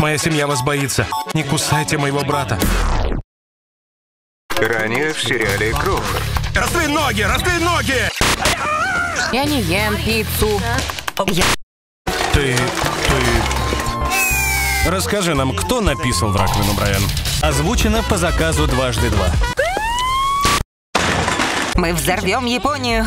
Моя семья вас боится. Не кусайте моего брата. Ранее в сериале «Кроуфорд». Растри ноги! Растри ноги! Я не ем пиццу. Ты... Расскажи нам, кто написал раковину, Брайан? Озвучено по заказу «Дважды два». Мы взорвем Японию.